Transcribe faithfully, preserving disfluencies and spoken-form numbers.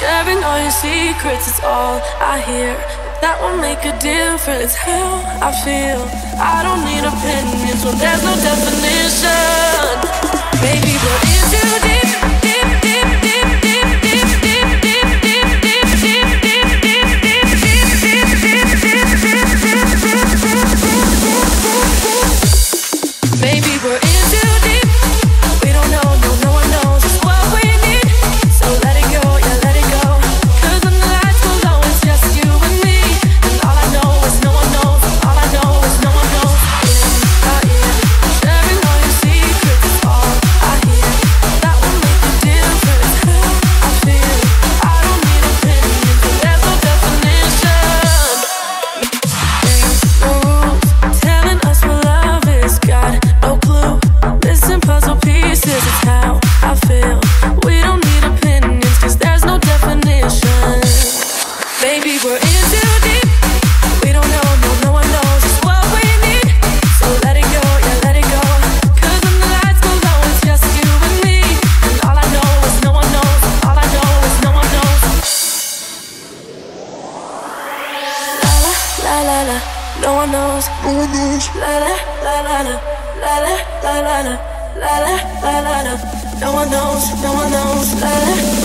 Sharing all your secrets is all I hear. That won't make a difference how I feel. I don't need opinions when there's no definition. Baby, what is you deep, deep, deep, deep, deep, deep, deep, deep, deep, deep, deep, deep, deep, deep, deep, deep, deep, deep, deep, deep, deep, baby, what is you deep? We don't know, no, no one knows. It's what we need. So let it go, yeah, let it go. 'Cause the nights will know it's just you and me. And all I know is no one knows. All I know is no one knows. Sharing all your secrets is all I hear. That will make a difference who I feel. I don't need opinions, but there's no definition. No rules telling us what love is. Got no clue. Missing puzzle pieces. It's how I feel. We don't need opinions 'cause there's no definition. Baby, we're in too deep. We don't know, no, no one knows. It's what we need. So let it go, yeah, let it go. 'Cause when the lights go low, it's just you and me. And all I know is no one knows. All I know is no one knows. La la la la, no one knows. No one knows. La la la la la, la la la la la, la la la la la. No one knows, no one knows. La la.